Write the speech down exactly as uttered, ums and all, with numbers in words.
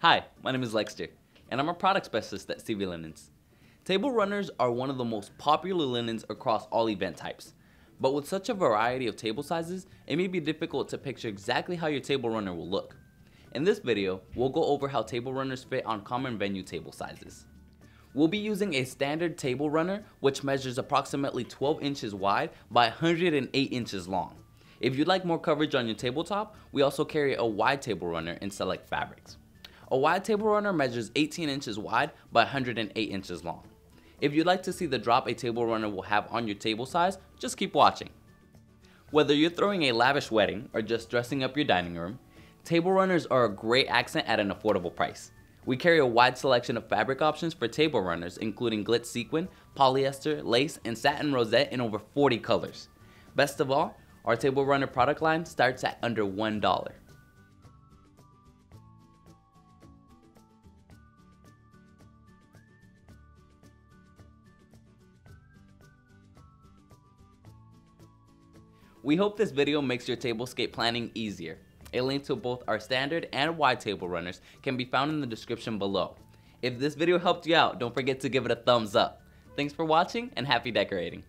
Hi, my name is Lexter, and I'm a product specialist at C V Linens. Table runners are one of the most popular linens across all event types, but with such a variety of table sizes, it may be difficult to picture exactly how your table runner will look. In this video, we'll go over how table runners fit on common venue table sizes. We'll be using a standard table runner, which measures approximately twelve inches wide by one hundred eight inches long. If you'd like more coverage on your tabletop, we also carry a wide table runner in select fabrics. A wide table runner measures eighteen inches wide by one hundred eight inches long. If you'd like to see the drop a table runner will have on your table size, just keep watching. Whether you're throwing a lavish wedding or just dressing up your dining room, table runners are a great accent at an affordable price. We carry a wide selection of fabric options for table runners, including glitz sequin, polyester, lace, and satin rosette in over forty colors. Best of all, our table runner product line starts at under one dollar. We hope this video makes your tablescape planning easier. A link to both our standard and wide table runners can be found in the description below. If this video helped you out, don't forget to give it a thumbs up. Thanks for watching and happy decorating!